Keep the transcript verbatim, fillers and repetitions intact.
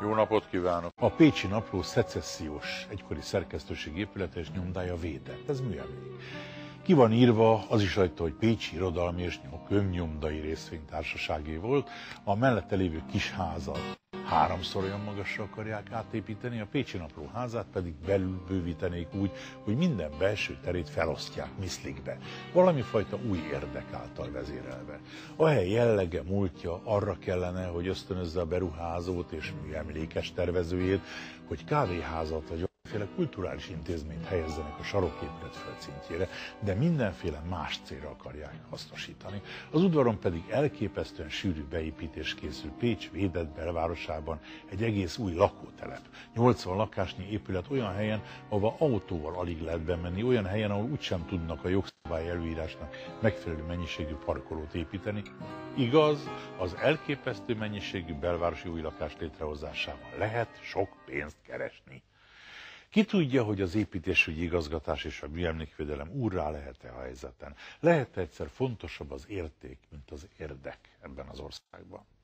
Jó napot kívánok! A Pécsi Napló szecessziós egykori szerkesztőség épülete és nyomdája védett. Ez műemlék. Ki van írva, az is rajta, hogy Pécsi Irodalmi és Könyvnyomdai Részvény Társaságé volt, a mellette lévő kis házat háromszor olyan magasra akarják átépíteni, a Pécsi Napló házát pedig belül bővítenék úgy, hogy minden belső terét felosztják miszlikbe, valami fajta új érdek által vezérelve. A hely jellege, múltja arra kellene, hogy ösztönözze a beruházót és műemlékes tervezőjét, hogy kávéházat vagy mindenféle kulturális intézményt helyezzenek a saroképület földszintjére, de mindenféle más célra akarják hasznosítani. Az udvaron pedig elképesztően sűrű beépítés készül Pécs védett belvárosában, egy egész új lakótelep. nyolcvan lakásnyi épület olyan helyen, ahova autóval alig lehet bemenni, olyan helyen, ahol úgysem tudnak a jogszabály előírásnak megfelelő mennyiségű parkolót építeni. Igaz, az elképesztő mennyiségű belvárosi új lakás létrehozásával lehet sok pénzt keresni. Ki tudja, hogy az építésügyi igazgatás és a műemlékvédelem úrrá lehet-e a helyzeten? Lehet-e egyszer fontosabb az érték, mint az érdek ebben az országban?